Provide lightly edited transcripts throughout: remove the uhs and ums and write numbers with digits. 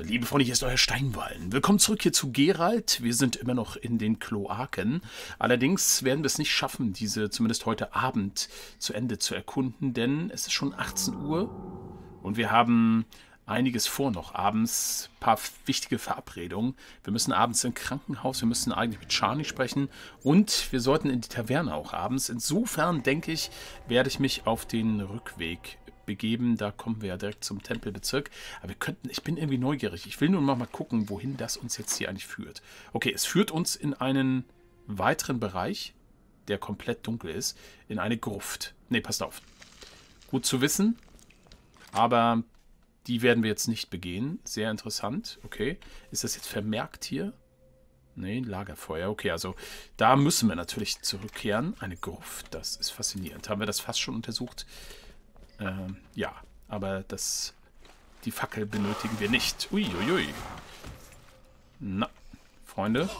Liebe Freunde, hier ist euer Steinwallen. Willkommen zurück hier zu Gerald. Wir sind immer noch in den Kloaken. Allerdings werden wir es nicht schaffen, diese zumindest heute Abend zu Ende zu erkunden, denn es ist schon 18 Uhr und wir haben einiges vor noch abends. Ein paar wichtige Verabredungen. Wir müssen abends im Krankenhaus, wir müssen eigentlich mit Shani sprechen und wir sollten in die Taverne auch abends. Insofern, denke ich, werde ich mich auf den Rückweg begeben, da kommen wir ja direkt zum Tempelbezirk, aber wir könnten, ich bin irgendwie neugierig, ich will nur noch mal gucken, wohin das uns jetzt hier eigentlich führt. Okay, es führt uns in einen weiteren Bereich, der komplett dunkel ist, in eine Gruft. Ne, passt auf. Gut zu wissen, aber die werden wir jetzt nicht begehen. Sehr interessant, okay. Ist das jetzt vermerkt hier? Ne, Lagerfeuer, okay, also da müssen wir natürlich zurückkehren. Eine Gruft, das ist faszinierend. Haben wir das fast schon untersucht? Ja, aber die Fackel benötigen wir nicht. Uiuiui. Na, Freunde.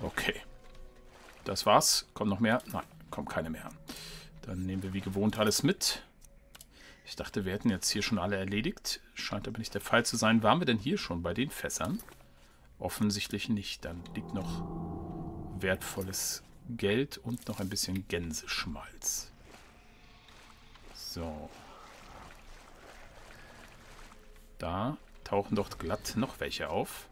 Okay. Das war's. Kommt noch mehr? Nein, kommt keine mehr. Dann nehmen wir wie gewohnt alles mit. Ich dachte, wir hätten jetzt hier schon alle erledigt. Scheint aber nicht der Fall zu sein. Waren wir denn hier schon bei den Fässern? Offensichtlich nicht. Dann liegt noch wertvolles Geld und noch ein bisschen Gänseschmalz. So. Da tauchen doch glatt noch welche auf.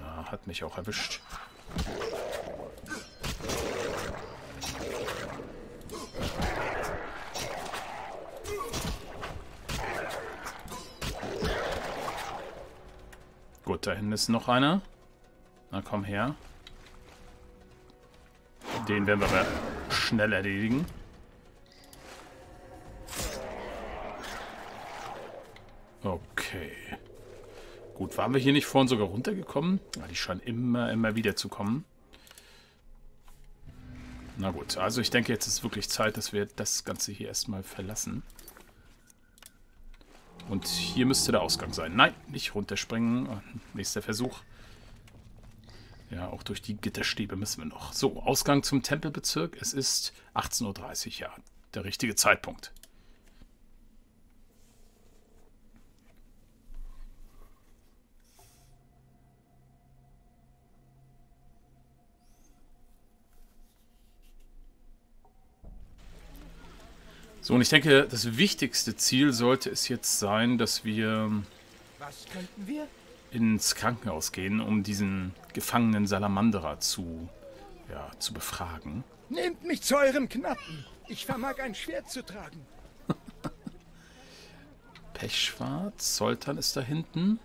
Ah, hat mich auch erwischt. Gut, da hinten ist noch einer. Na komm her. Den werden wir aber schnell erledigen. Okay. Gut, waren wir hier nicht vorhin sogar runtergekommen? Ja, die scheinen immer wieder zu kommen. Na gut, also ich denke, jetzt ist wirklich Zeit, dass wir das Ganze hier erstmal verlassen. Und hier müsste der Ausgang sein. Nein, nicht runterspringen. Nächster Versuch. Ja, auch durch die Gitterstäbe müssen wir noch. So, Ausgang zum Tempelbezirk. Es ist 18:30 Uhr, ja. Der richtige Zeitpunkt. So, und ich denke, das wichtigste Ziel sollte es jetzt sein, dass wir ins Krankenhaus gehen, um diesen gefangenen Salamandra zu befragen. Nehmt mich zu eurem Knappen. Ich vermag ein Schwert zu tragen. Pechschwarz, Zoltan ist da hinten.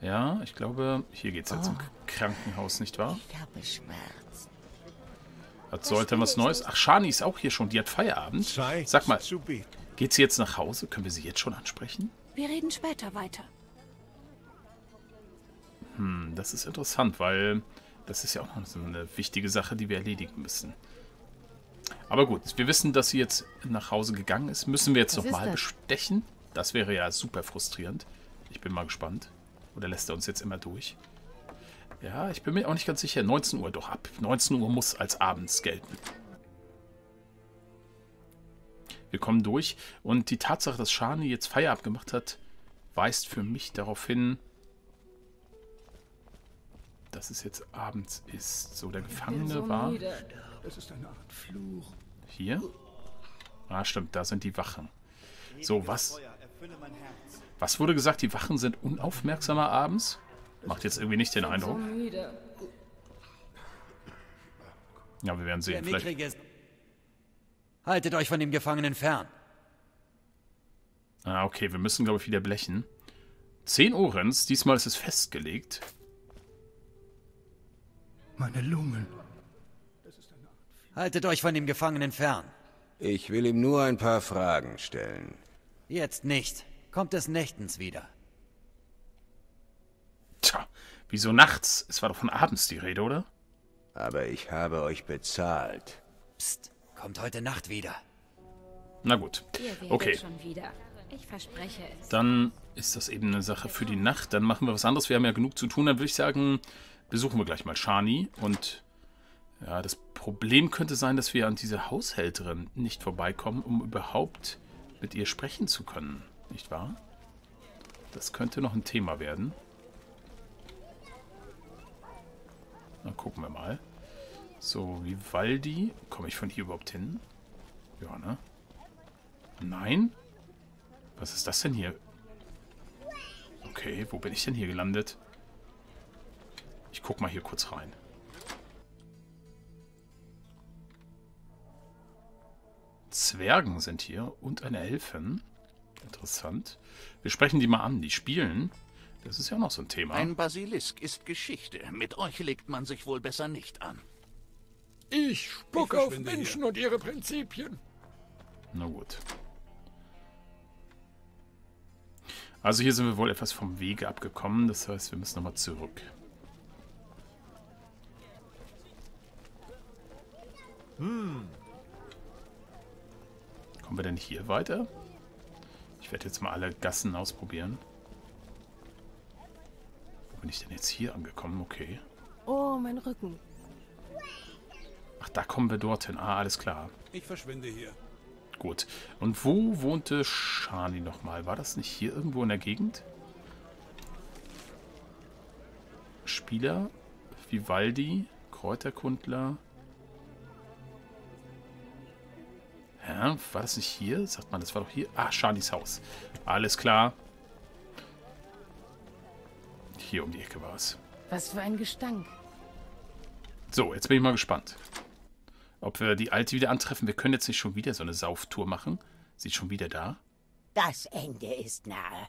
Ja, ich glaube, hier geht es jetzt im Krankenhaus, nicht wahr? Ich habe Schmerzen. Hat Zoltan was Neues? Ach, Shani ist auch hier schon. Die hat Feierabend. Sag mal, geht sie jetzt nach Hause? Können wir sie jetzt schon ansprechen? Wir reden später weiter. Hm, das ist interessant, weil das ist ja auch noch so eine wichtige Sache, die wir erledigen müssen. Aber gut, wir wissen, dass sie jetzt nach Hause gegangen ist. Müssen wir jetzt nochmal bestechen? Das wäre ja super frustrierend. Ich bin mal gespannt. Oder lässt er uns jetzt immer durch? Ja, ich bin mir auch nicht ganz sicher. 19 Uhr doch ab. 19 Uhr muss als abends gelten. Wir kommen durch. Und die Tatsache, dass Shani jetzt Feierabend gemacht hat, weist für mich darauf hin, dass es jetzt abends ist. So, der Gefangene war... Hier? Ah, stimmt. Da sind die Wachen. So, was wurde gesagt? Die Wachen sind unaufmerksamer abends? Macht jetzt irgendwie nicht den Eindruck. Ja, wir werden sehen. Vielleicht... Haltet euch von dem Gefangenen fern. Ah, okay. Wir müssen, glaube ich, wieder blechen. 10 Ohrens. Diesmal ist es festgelegt. Meine Lungen. Haltet euch von dem Gefangenen fern. Ich will ihm nur ein paar Fragen stellen. Jetzt nicht. Kommt es nächtens wieder. Tja, wieso nachts? Es war doch von abends die Rede, oder? Aber ich habe euch bezahlt. Psst, kommt heute Nacht wieder. Na gut, okay. Ich verspreche es. Dann ist das eben eine Sache für die Nacht. Dann machen wir was anderes. Wir haben ja genug zu tun. Dann würde ich sagen, besuchen wir gleich mal Shani. Und ja, das Problem könnte sein, dass wir an diese Haushälterin nicht vorbeikommen, um überhaupt mit ihr sprechen zu können. Nicht wahr? Das könnte noch ein Thema werden. Dann gucken wir mal. So, Vivaldi. Komme ich von hier überhaupt hin? Ja, ne? Nein? Was ist das denn hier? Okay, wo bin ich denn hier gelandet? Ich guck mal hier kurz rein. Zwergen sind hier und eine Elfin. Interessant. Wir sprechen die mal an, die spielen. Das ist ja auch noch so ein Thema. Ein Basilisk ist Geschichte. Mit euch legt man sich wohl besser nicht an. Ich spucke auf Menschen und ihre Prinzipien. Na gut. Also hier sind wir wohl etwas vom Wege abgekommen. Das heißt, wir müssen nochmal zurück. Kommen wir denn hier weiter? Ich werde jetzt mal alle Gassen ausprobieren. Wo bin ich denn jetzt hier angekommen? Okay. Oh, mein Rücken. Ach, da kommen wir dorthin. Ah, alles klar. Ich verschwinde hier. Gut. Und wo wohnte Shani nochmal? War das nicht hier irgendwo in der Gegend? Spieler, Vivaldi, Kräuterkundler. Hä? War das nicht hier? Sagt man, das war doch hier. Ah, Shanis Haus. Alles klar. Hier um die Ecke war es. Was für ein Gestank. So, jetzt bin ich mal gespannt, ob wir die Alte wieder antreffen. Wir können jetzt nicht schon wieder so eine Sauftour machen. Sie ist schon wieder da. Das Ende ist nahe.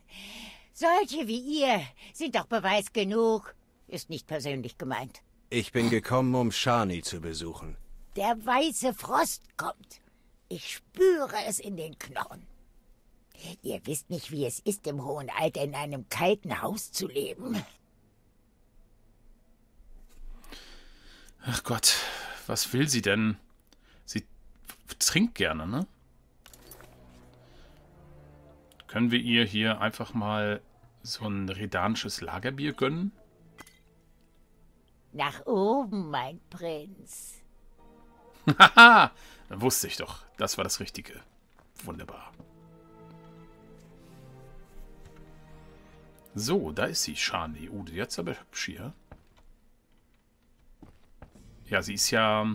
Solche wie ihr sind doch Beweis genug. Ist nicht persönlich gemeint. Ich bin gekommen, um Shani zu besuchen. Der weiße Frost kommt. Ich spüre es in den Knochen. Ihr wisst nicht, wie es ist, im hohen Alter in einem kalten Haus zu leben. Ach Gott, was will sie denn? Sie trinkt gerne, ne? Können wir ihr hier einfach mal so ein redanisches Lagerbier gönnen? Nach oben, mein Prinz. Haha, dann wusste ich doch. Das war das Richtige. Wunderbar. So, da ist sie, Shani. Oh, die hat's aber hübsch hier. Ja, sie ist ja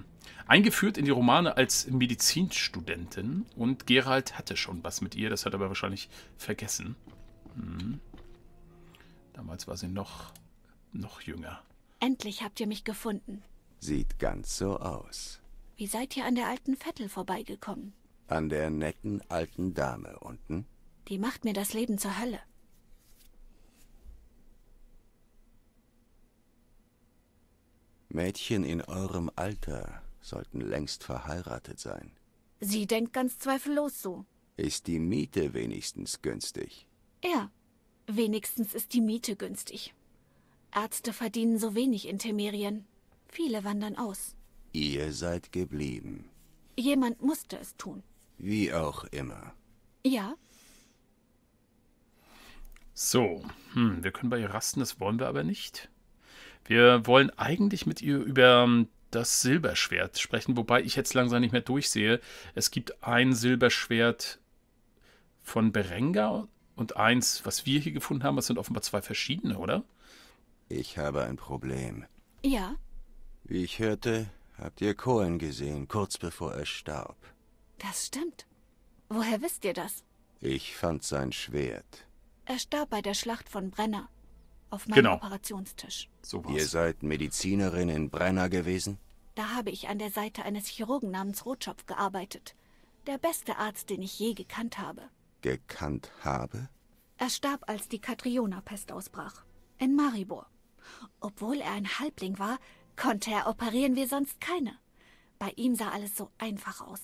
eingeführt in die Romane als Medizinstudentin und Gerald hatte schon was mit ihr, das hat er aber wahrscheinlich vergessen. Hm. Damals war sie noch jünger. Endlich habt ihr mich gefunden. Sieht ganz so aus. Wie seid ihr an der alten Vettel vorbeigekommen? An der netten alten Dame unten? Die macht mir das Leben zur Hölle. Mädchen in eurem Alter sollten längst verheiratet sein. Sie denkt ganz zweifellos so. Ist die Miete wenigstens günstig? Ja, wenigstens ist die Miete günstig. Ärzte verdienen so wenig in Temerien. Viele wandern aus. Ihr seid geblieben. Jemand musste es tun. Wie auch immer. Ja. So, wir können bei ihr rasten, das wollen wir aber nicht. Wir wollen eigentlich mit ihr über das Silberschwert sprechen, wobei ich jetzt langsam nicht mehr durchsehe. Es gibt ein Silberschwert von Berengar und eins, was wir hier gefunden haben. Das sind offenbar zwei verschiedene, oder? Ich habe ein Problem. Ja. Wie ich hörte, habt ihr Cohen gesehen, kurz bevor er starb. Das stimmt. Woher wisst ihr das? Ich fand sein Schwert. Er starb bei der Schlacht von Brenner. Auf meinem Operationstisch. So war's. Ihr seid Medizinerin in Brenner gewesen? Da habe ich an der Seite eines Chirurgen namens Rotschopf gearbeitet. Der beste Arzt, den ich je gekannt habe. Gekannt habe? Er starb, als die Katriona-Pest ausbrach. In Maribor. Obwohl er ein Halbling war, konnte er operieren wie sonst keine. Bei ihm sah alles so einfach aus.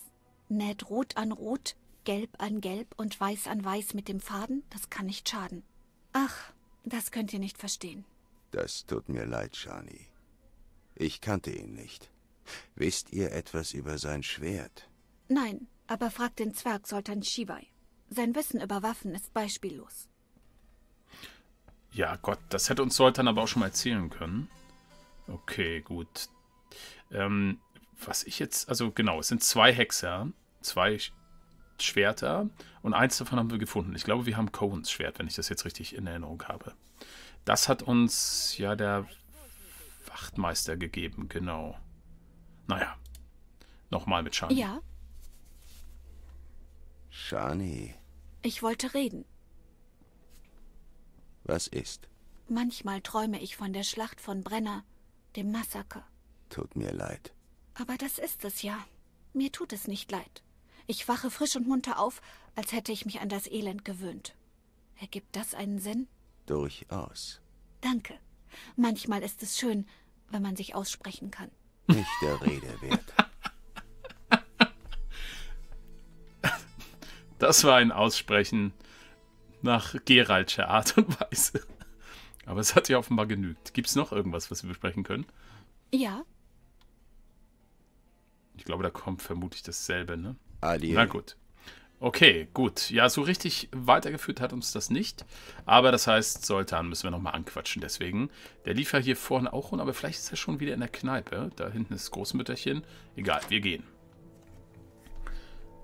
Näht rot an rot, gelb an gelb und weiß an weiß mit dem Faden, das kann nicht schaden. Ach... Das könnt ihr nicht verstehen. Das tut mir leid, Shani. Ich kannte ihn nicht. Wisst ihr etwas über sein Schwert? Nein, aber fragt den Zwerg Zoltan Chivay. Sein Wissen über Waffen ist beispiellos. Ja, Gott, das hätte uns Zoltan aber auch schon mal erzählen können. Okay, gut. Was ich jetzt... Also genau, es sind 2 Hexer, 2 Schwerter und eins davon haben wir gefunden. Ich glaube, wir haben Cohens Schwert, wenn ich das jetzt richtig in Erinnerung habe. Das hat uns ja der Wachtmeister gegeben, genau. Naja, nochmal mit Shani. Ja. Shani. Ich wollte reden. Was ist? Manchmal träume ich von der Schlacht von Brenner, dem Massaker. Tut mir leid. Aber das ist es ja. Mir tut es nicht leid. Ich wache frisch und munter auf, als hätte ich mich an das Elend gewöhnt. Ergibt das einen Sinn? Durchaus. Danke. Manchmal ist es schön, wenn man sich aussprechen kann. Nicht der Rede wert. Das war ein Aussprechen nach Geraldscher Art und Weise. Aber es hat ja offenbar genügt. Gibt es noch irgendwas, was wir besprechen können? Ja. Ich glaube, da kommt vermutlich dasselbe, ne? Adieu. Na gut. Okay, gut. Ja, so richtig weitergeführt hat uns das nicht. Aber das heißt, Zoltan müssen wir nochmal anquatschen. Deswegen, der lief ja hier vorhin auch rum, aber vielleicht ist er schon wieder in der Kneipe. Da hinten ist das Großmütterchen. Egal, wir gehen.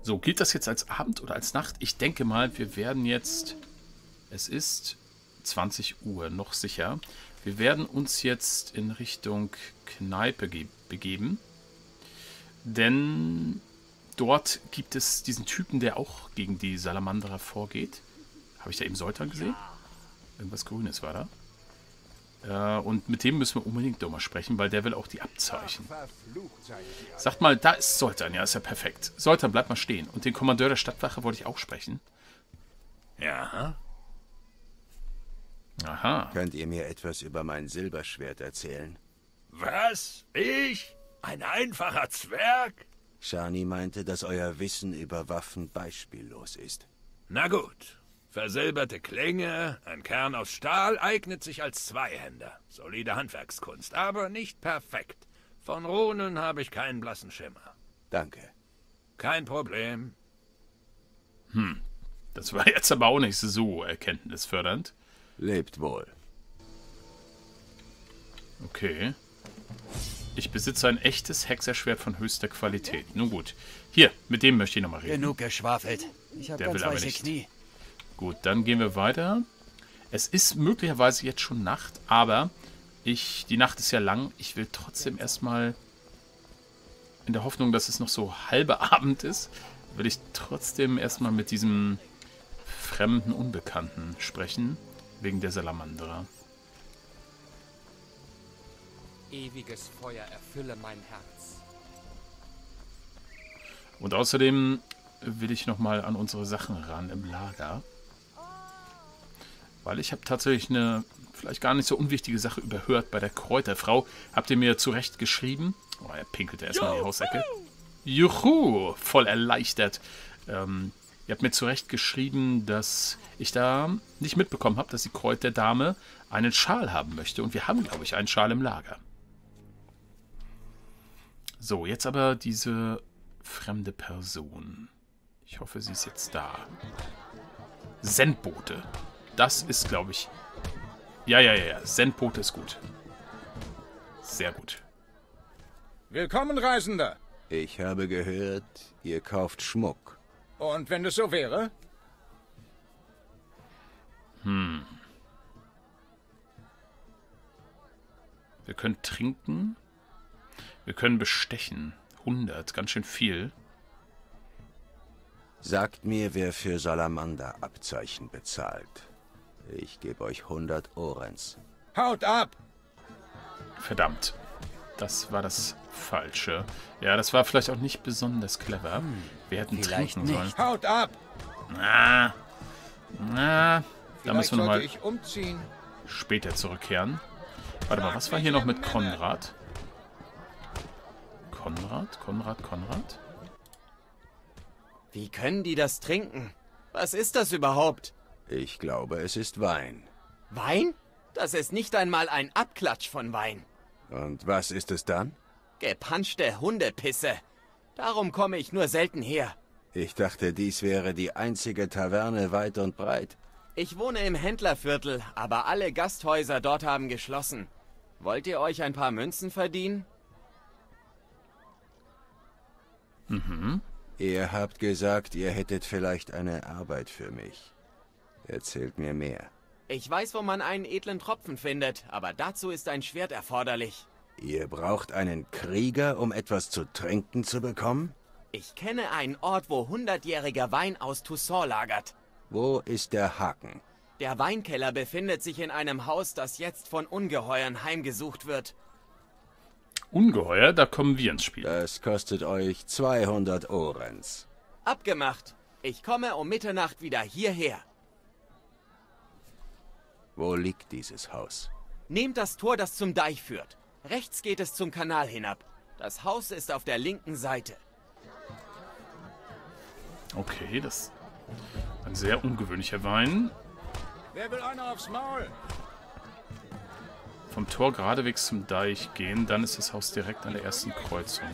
So, gilt das jetzt als Abend oder als Nacht? Ich denke mal, wir werden jetzt... Es ist 20 Uhr, noch sicher. Wir werden uns jetzt in Richtung Kneipe begeben. Denn... Dort gibt es diesen Typen, der auch gegen die Salamandra vorgeht. Habe ich da eben Zoltan gesehen? Irgendwas Grünes war da. Und mit dem müssen wir unbedingt nochmal sprechen, weil der will auch die Abzeichen. Sagt mal, da ist Zoltan. Ja, ist ja perfekt. Zoltan, bleib mal stehen. Und den Kommandeur der Stadtwache wollte ich auch sprechen. Ja. Aha. Könnt ihr mir etwas über mein Silberschwert erzählen? Was? Ich? Ein einfacher Zwerg? Shani meinte, dass euer Wissen über Waffen beispiellos ist. Na gut. Versilberte Klinge, ein Kern aus Stahl, eignet sich als Zweihänder. Solide Handwerkskunst, aber nicht perfekt. Von Runen habe ich keinen blassen Schimmer. Danke. Kein Problem. Hm. Das war jetzt aber auch nicht so erkenntnisfördernd. Lebt wohl. Okay. Ich besitze ein echtes Hexerschwert von höchster Qualität. Nun gut. Hier, mit dem möchte ich nochmal reden. Genug geschwafelt. Ich habe ganz weiche Knie. Gut, dann gehen wir weiter. Es ist möglicherweise jetzt schon Nacht, aber die Nacht ist ja lang. Ich will trotzdem erstmal, in der Hoffnung, dass es noch so halber Abend ist, will ich trotzdem erstmal mit diesem fremden Unbekannten sprechen, wegen der Salamandra. Ewiges Feuer erfülle mein Herz. Und außerdem will ich nochmal an unsere Sachen ran im Lager. Weil ich habe tatsächlich eine vielleicht gar nicht so unwichtige Sache überhört bei der Kräuterfrau. Habt ihr mir zurecht geschrieben? Oh, er pinkelte erstmal in die Hausecke. Juhu! Voll erleichtert. Ihr habt mir zurecht geschrieben, dass ich da nicht mitbekommen habe, dass die Kräuterdame einen Schal haben möchte. Und wir haben, glaube ich, einen Schal im Lager. So, jetzt aber diese fremde Person. Ich hoffe, sie ist jetzt da. Sendbote. Das ist, glaube ich... Ja. Sendbote ist gut. Sehr gut. Willkommen, Reisender. Ich habe gehört, ihr kauft Schmuck. Und wenn es so wäre? Wir können trinken. Wir können bestechen. 100, ganz schön viel. Sagt mir, wer für Salamander-Abzeichen bezahlt. Ich gebe euch 100 Orens. Haut ab! Verdammt. Das war das Falsche. Ja, das war vielleicht auch nicht besonders clever. Wir hätten trinken sollen. Haut ab! Na, da müssen wir nochmal später zurückkehren. Warte mal, was war hier noch mit Konrad? Konrad? Wie können die das trinken? Was ist das überhaupt? Ich glaube, es ist Wein. Wein? Das ist nicht einmal ein Abklatsch von Wein. Und was ist es dann? Gepanschte Hundepisse. Darum komme ich nur selten her. Ich dachte, dies wäre die einzige Taverne weit und breit. Ich wohne im Händlerviertel, aber alle Gasthäuser dort haben geschlossen. Wollt ihr euch ein paar Münzen verdienen? Mhm. Ihr habt gesagt, ihr hättet vielleicht eine Arbeit für mich. Erzählt mir mehr. Ich weiß, wo man einen edlen Tropfen findet, aber dazu ist ein Schwert erforderlich. Ihr braucht einen Krieger, um etwas zu trinken zu bekommen? Ich kenne einen Ort, wo 100-jähriger Wein aus Toussaint lagert. Wo ist der Haken? Der Weinkeller befindet sich in einem Haus, das jetzt von Ungeheuern heimgesucht wird. Ungeheuer? Da kommen wir ins Spiel. Das kostet euch 200 Orens. Abgemacht. Ich komme um Mitternacht wieder hierher. Wo liegt dieses Haus? Nehmt das Tor, das zum Deich führt. Rechts geht es zum Kanal hinab. Das Haus ist auf der linken Seite. Okay, das ist ein sehr ungewöhnlicher Wein. Wer will einer aufs Maul? Vom Tor geradewegs zum Deich gehen, dann ist das Haus direkt an der ersten Kreuzung.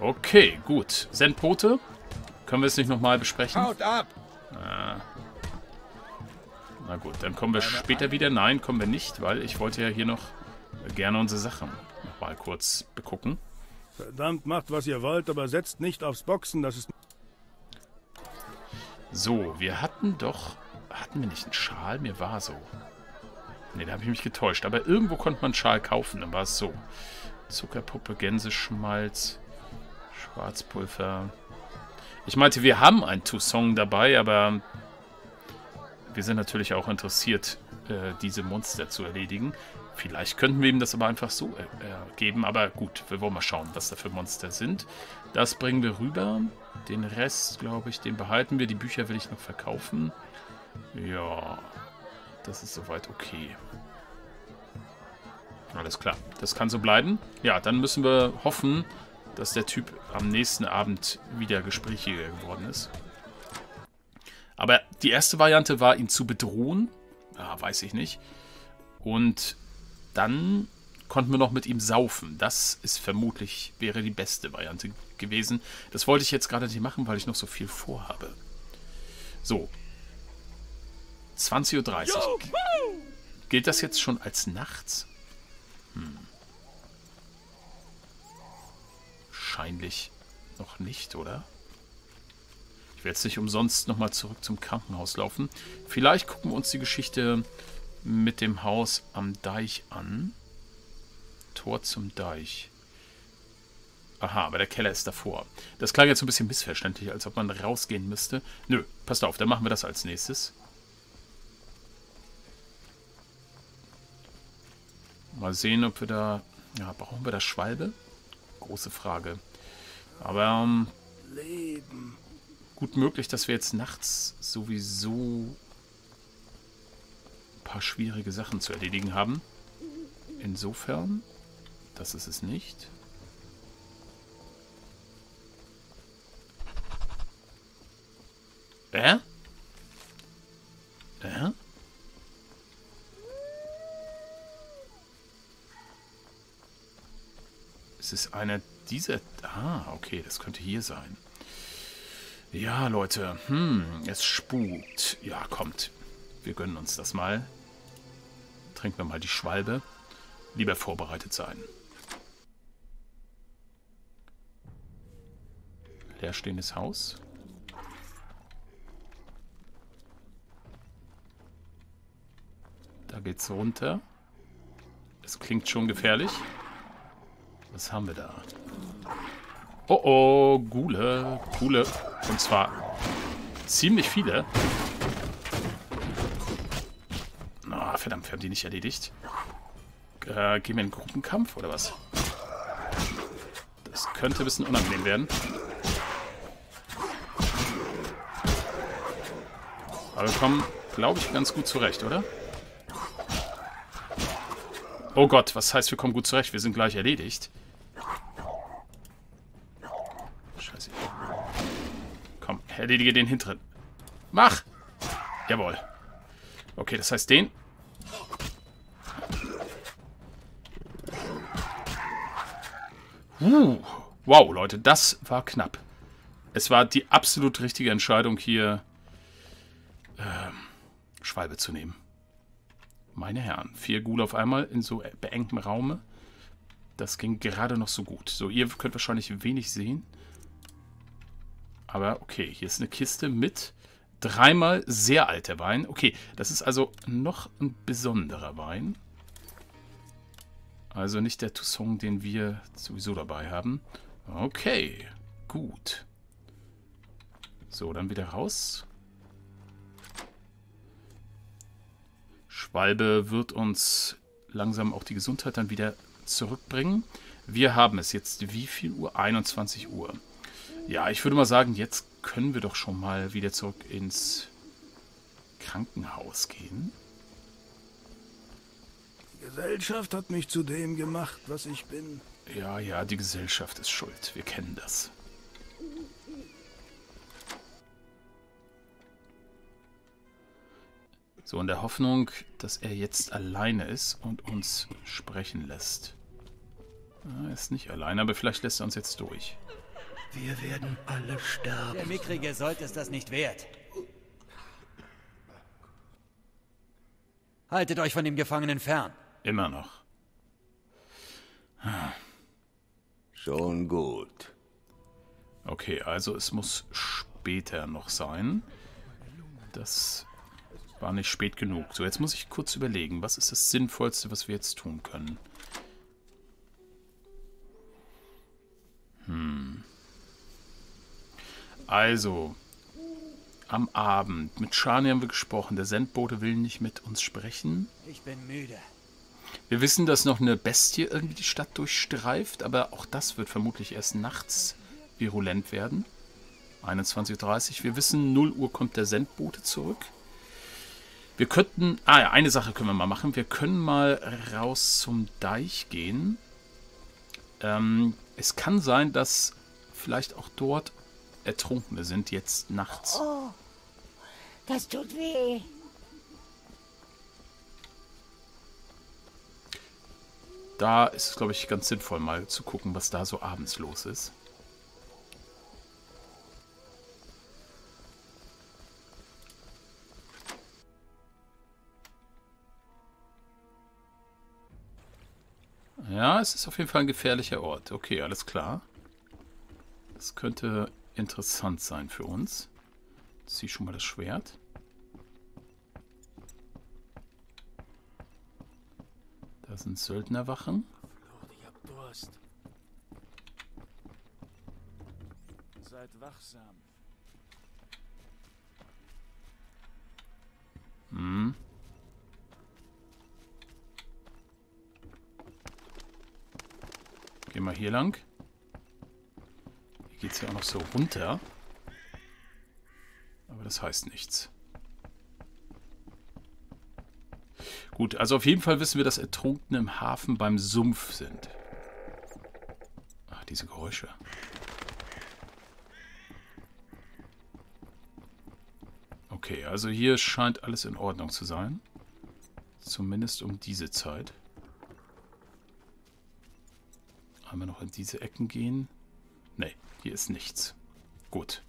Okay, gut. Sendbote? Können wir es nicht nochmal besprechen? Haut ab! Na gut, dann kommen wir später wieder. Nein, kommen wir nicht, weil ich wollte ja hier noch gerne unsere Sachen nochmal kurz begucken. Verdammt, macht was ihr wollt, aber setzt nicht aufs Boxen, das ist... So, wir hatten doch... Hatten wir nicht einen Schal? Mir war so. Ne, da habe ich mich getäuscht. Aber irgendwo konnte man einen Schal kaufen, dann war es so. Zuckerpuppe, Gänseschmalz, Schwarzpulver. Ich meinte, wir haben ein Toussaint dabei, aber... Wir sind natürlich auch interessiert, diese Monster zu erledigen. Vielleicht könnten wir ihm das aber einfach so geben. Aber gut, wir wollen mal schauen, was da für Monster sind. Das bringen wir rüber. Den Rest, glaube ich, den behalten wir. Die Bücher will ich noch verkaufen. Ja, das ist soweit okay. Alles klar, das kann so bleiben. Ja, dann müssen wir hoffen, dass der Typ am nächsten Abend wieder gesprächiger geworden ist. Aber die erste Variante war, ihn zu bedrohen. Ah, weiß ich nicht. Und dann konnten wir noch mit ihm saufen. Das ist vermutlich, wäre die beste Variante gewesen. Das wollte ich jetzt gerade nicht machen, weil ich noch so viel vorhabe. So. 20:30 Uhr. Gilt das jetzt schon als nachts? Wahrscheinlich noch nicht, oder? Ich werde jetzt nicht umsonst nochmal zurück zum Krankenhaus laufen. Vielleicht gucken wir uns die Geschichte mit dem Haus am Deich an. Tor zum Deich. Aha, aber der Keller ist davor. Das klang jetzt ein bisschen missverständlich, als ob man rausgehen müsste. Nö, passt auf, dann machen wir das als nächstes. Mal sehen, ob wir da... Ja, brauchen wir da Schwalbe? Große Frage. Aber... Leben... Gut möglich, dass wir jetzt nachts sowieso ein paar schwierige Sachen zu erledigen haben. Insofern, das ist es nicht. Es ist einer dieser... Ah, okay, das könnte hier sein. Ja, Leute. Es spukt. Ja, kommt. Wir gönnen uns das mal. Trinken wir mal die Schwalbe. Lieber vorbereitet sein. Leerstehendes Haus. Da geht's runter. Es klingt schon gefährlich. Was haben wir da? Oh oh, Gule, Gule. Und zwar ziemlich viele. Na, verdammt, wir haben die nicht erledigt. Gehen wir in Gruppenkampf oder was? Das könnte ein bisschen unangenehm werden. Aber wir kommen, glaube ich, ganz gut zurecht, oder? Oh Gott, was heißt, wir kommen gut zurecht? Wir sind gleich erledigt. Erledige den hinteren. Mach! Jawohl. Okay, das heißt den. Wow, Leute, das war knapp. Es war die absolut richtige Entscheidung, hier Schwalbe zu nehmen. Meine Herren, 4 Ghule auf einmal in so beengtem Raume. Das ging gerade noch so gut. So, ihr könnt wahrscheinlich wenig sehen. Aber okay, hier ist eine Kiste mit dreimal sehr alter Wein. Okay, das ist also noch ein besonderer Wein. Also nicht der Toussaint, den wir sowieso dabei haben. Okay, gut. So, dann wieder raus. Schwalbe wird uns langsam auch die Gesundheit dann wieder zurückbringen. Wir haben es jetzt wie viel Uhr? 21 Uhr. Ja, ich würde mal sagen, jetzt können wir doch schon mal wieder zurück ins Krankenhaus gehen. Die Gesellschaft hat mich zu dem gemacht, was ich bin. Ja, ja, die Gesellschaft ist schuld. Wir kennen das. So, in der Hoffnung, dass er jetzt alleine ist und uns sprechen lässt. Er ist nicht alleine, aber vielleicht lässt er uns jetzt durch. Wir werden alle sterben. Der Mickrige sollte es das nicht wert. Haltet euch von dem Gefangenen fern. Immer noch. Schon gut. Okay, also es muss später noch sein. Das war nicht spät genug. So, jetzt muss ich kurz überlegen, was ist das Sinnvollste, was wir jetzt tun können? Also, am Abend. Mit Shani haben wir gesprochen. Der Sendbote will nicht mit uns sprechen. Ich bin müde. Wir wissen, dass noch eine Bestie irgendwie die Stadt durchstreift, aber auch das wird vermutlich erst nachts virulent werden. 21:30 Uhr. Wir wissen, 0 Uhr kommt der Sendbote zurück. Wir könnten... Ah ja, eine Sache können wir mal machen. Wir können mal raus zum Deich gehen. Es kann sein, dass vielleicht auch dort Ertrunkene sind jetzt nachts. Oh, das tut weh. Da ist es, glaube ich, ganz sinnvoll, mal zu gucken, was da so abends los ist. Ja, es ist auf jeden Fall ein gefährlicher Ort. Okay, alles klar. Das könnte interessant sein für uns. Ich ziehe schon mal das Schwert. Da sind Söldnerwachen. Ich hab Durst. Seid wachsam. Hm. Gehen wir hier lang. Hier geht es ja auch noch so runter. Aber das heißt nichts. Gut, also auf jeden Fall wissen wir, dass Ertrunkene im Hafen beim Sumpf sind. Ach, diese Geräusche. Okay, also hier scheint alles in Ordnung zu sein. Zumindest um diese Zeit. Einmal noch in diese Ecken gehen. Ne, hier ist nichts. Gut.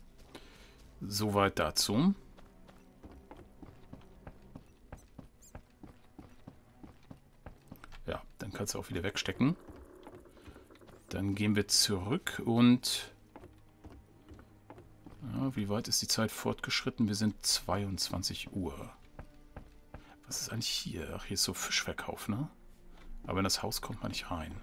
Soweit dazu. Ja, dann kannst du auch wieder wegstecken. Dann gehen wir zurück und... Ja, wie weit ist die Zeit fortgeschritten? Wir sind 22 Uhr. Was ist eigentlich hier? Ach, hier ist so Fischverkauf, ne? Aber in das Haus kommt man nicht rein.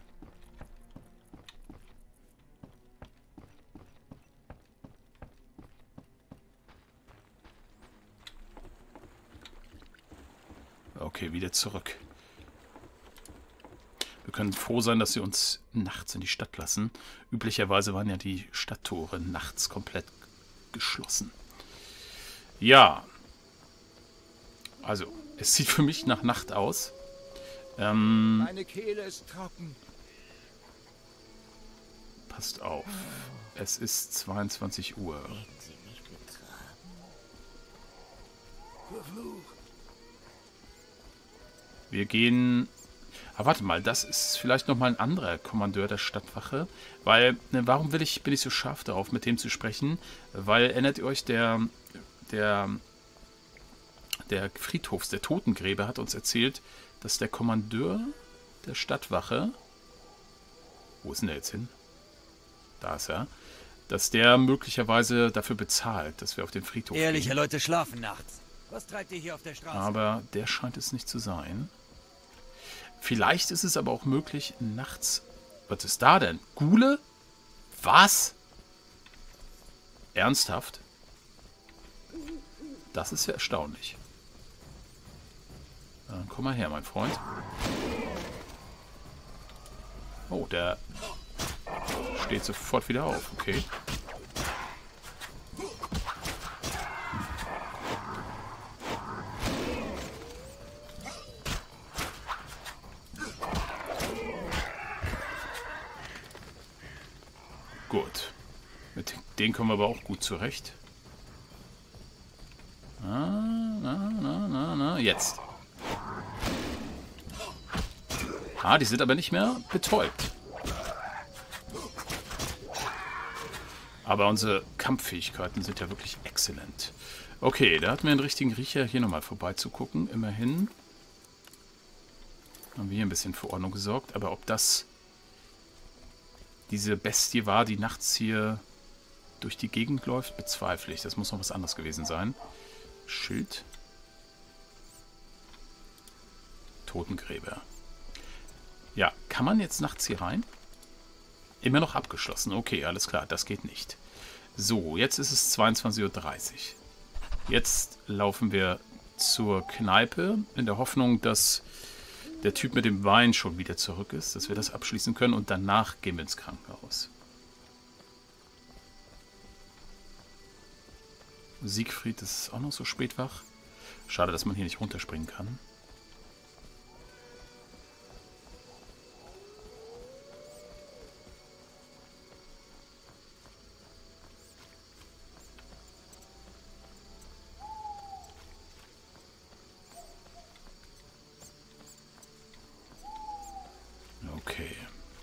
Okay, wieder zurück. Wir können froh sein, dass sie uns nachts in die Stadt lassen. Üblicherweise waren ja die Stadttore nachts komplett geschlossen. Ja. Also, es sieht für mich nach Nacht aus. Meine Kehle ist trocken. Passt auf. Es ist 22 Uhr. Verflucht. Wir gehen... Aber warte mal, das ist vielleicht nochmal ein anderer Kommandeur der Stadtwache. Weil, ne, warum bin ich so scharf darauf, mit dem zu sprechen? Weil, erinnert ihr euch, der Friedhof, der Totengräber hat uns erzählt, dass der Kommandeur der Stadtwache... Wo ist denn der jetzt hin? Da ist er. Dass der möglicherweise dafür bezahlt, dass wir auf den Friedhof gehen. Ehrliche Leute schlafen nachts. Was treibt ihr hier auf der Straße? Aber der scheint es nicht zu sein. Vielleicht ist es aber auch möglich, nachts... Was ist da denn? Gule? Was? Ernsthaft? Das ist ja erstaunlich. Dann komm mal her, mein Freund. Oh, der steht sofort wieder auf. Okay. Gut. Mit denen kommen wir aber auch gut zurecht. Jetzt. Ah, die sind aber nicht mehr betäubt. Aber unsere Kampffähigkeiten sind ja wirklich exzellent. Okay, da hatten wir einen richtigen Riecher, hier nochmal vorbeizugucken. Immerhin haben wir hier ein bisschen für Ordnung gesorgt. Aber ob das diese Bestie war, die nachts hier durch die Gegend läuft, bezweifle ich. Das muss noch was anderes gewesen sein. Schild. Totengräber. Ja, kann man jetzt nachts hier rein? Immer noch abgeschlossen. Okay, alles klar, das geht nicht. So, jetzt ist es 22.30 Uhr. Jetzt laufen wir zur Kneipe, in der Hoffnung, dass der Typ mit dem Wein schon wieder zurück ist, dass wir das abschließen können und danach gehen wir ins Krankenhaus. Siegfried ist auch noch so spät wach. Schade, dass man hier nicht runterspringen kann.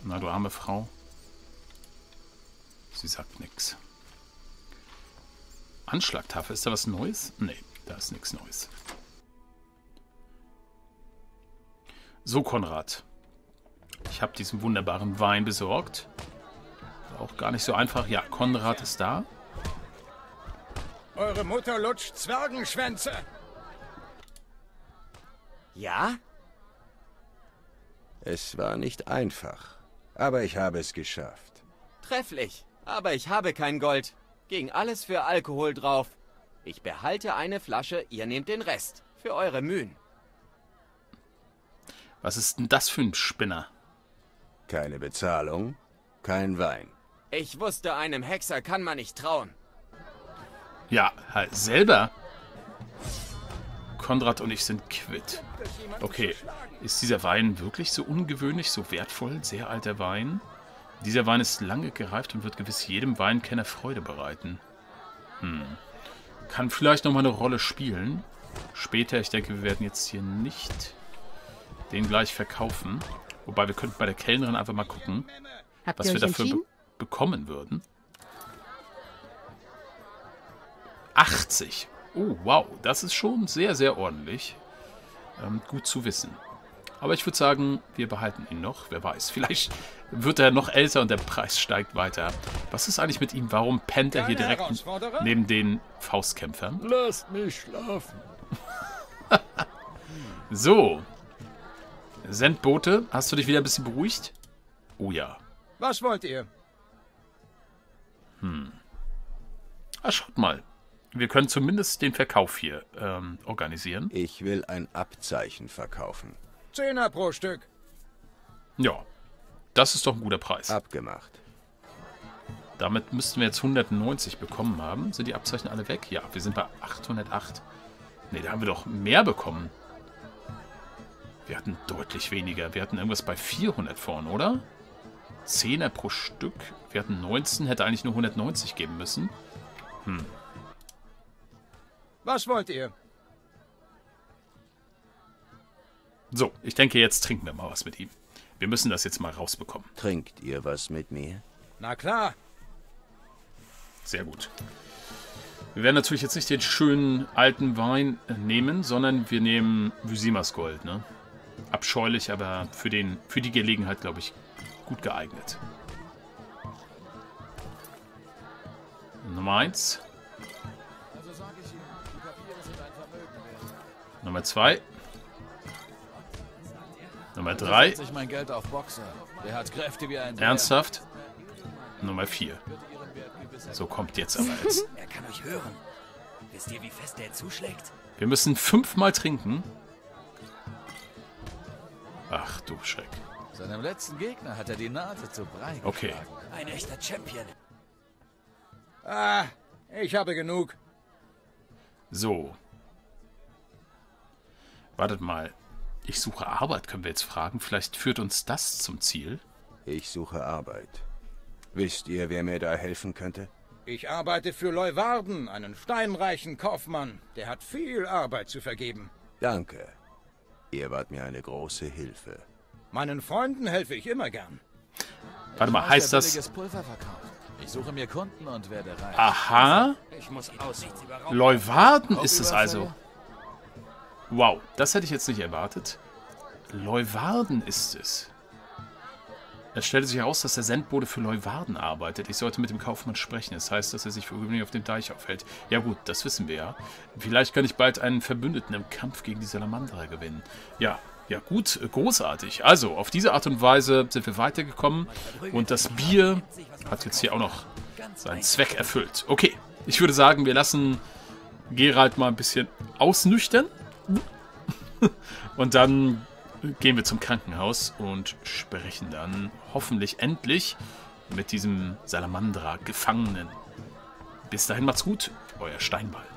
Na, du arme Frau. Sie sagt nichts. Anschlagtafel, ist da was Neues? Nee, da ist nichts Neues. So, Konrad. Ich habe diesen wunderbaren Wein besorgt. War auch gar nicht so einfach. Ja, Konrad ist da. Eure Mutter lutscht Zwergenschwänze. Ja? Es war nicht einfach. Aber ich habe es geschafft. Trefflich. Aber ich habe kein Gold. Ging alles für Alkohol drauf. Ich behalte eine Flasche, ihr nehmt den Rest. Für eure Mühen. Was ist denn das für ein Spinner? Keine Bezahlung, kein Wein. Ich wusste, einem Hexer kann man nicht trauen. Ja, halt selber. Konrad und ich sind quitt. Okay, ist dieser Wein wirklich so ungewöhnlich, so wertvoll? Sehr alter Wein. Dieser Wein ist lange gereift und wird gewiss jedem Weinkenner Freude bereiten. Kann vielleicht nochmal eine Rolle spielen. Später, ich denke, wir werden jetzt hier nicht den gleich verkaufen. Wobei, wir könnten bei der Kellnerin einfach mal gucken, was wir dafür bekommen würden. 80. Oh, wow, das ist schon sehr, sehr ordentlich. Gut zu wissen. Aber ich würde sagen, wir behalten ihn noch. Wer weiß, vielleicht wird er noch älter und der Preis steigt weiter. Was ist eigentlich mit ihm? Warum pennt er hier direkt neben den Faustkämpfern? Lasst mich schlafen. So. Sendbote, hast du dich wieder ein bisschen beruhigt? Oh ja. Was wollt ihr? Ah, schaut mal. Wir können zumindest den Verkauf hier organisieren. Ich will ein Abzeichen verkaufen. 10er pro Stück. Ja, das ist doch ein guter Preis. Abgemacht. Damit müssten wir jetzt 190 bekommen haben. Sind die Abzeichen alle weg? Ja, wir sind bei 808. Ne, da haben wir doch mehr bekommen. Wir hatten deutlich weniger. Wir hatten irgendwas bei 400 vorne, oder? 10er pro Stück. Wir hatten 19, hätte eigentlich nur 190 geben müssen. Was wollt ihr? So, ich denke, jetzt trinken wir mal was mit ihm. Wir müssen das jetzt mal rausbekommen. Trinkt ihr was mit mir? Na klar. Sehr gut. Wir werden natürlich jetzt nicht den schönen alten Wein nehmen, sondern wir nehmen Vysimas Gold, ne? Abscheulich, aber für die Gelegenheit, glaube ich, gut geeignet. Nummer 1. Nummer 2. Nummer 3. Ernsthaft? Nummer 4. So kommt jetzt aber jetzt. Er kann euch hören. Wisst ihr, wie fest der zuschlägt? Wir müssen 5-mal trinken. Ach du Schreck. Seinem letzten Gegner hat er die Nase zu breit. Okay. Ein echter Champion. Ah, ich habe genug. So. Wartet mal. Ich suche Arbeit, können wir jetzt fragen. Vielleicht führt uns das zum Ziel. Ich suche Arbeit. Wisst ihr, wer mir da helfen könnte? Ich arbeite für Leuwarden, einen steinreichen Kaufmann. Der hat viel Arbeit zu vergeben. Danke. Ihr wart mir eine große Hilfe. Meinen Freunden helfe ich immer gern. Warte mal, heißt das... Ich suche mir Kunden und werde reich. Aha. Leuwarden ist es also. Wow, das hätte ich jetzt nicht erwartet. Leuwarden ist es. Es stellte sich heraus, dass der Sendbote für Leuwarden arbeitet. Ich sollte mit dem Kaufmann sprechen. Das heißt, dass er sich vorübergehend auf dem Deich aufhält. Ja gut, das wissen wir ja. Vielleicht kann ich bald einen Verbündeten im Kampf gegen die Salamandra gewinnen. Ja, ja gut, großartig. Also, auf diese Art und Weise sind wir weitergekommen. Und das Bier hat jetzt hier auch noch seinen Zweck erfüllt. Okay, ich würde sagen, wir lassen Gerald mal ein bisschen ausnüchtern. Und dann... gehen wir zum Krankenhaus und sprechen dann hoffentlich endlich mit diesem Salamandra-Gefangenen. Bis dahin macht's gut, euer Steinwallen.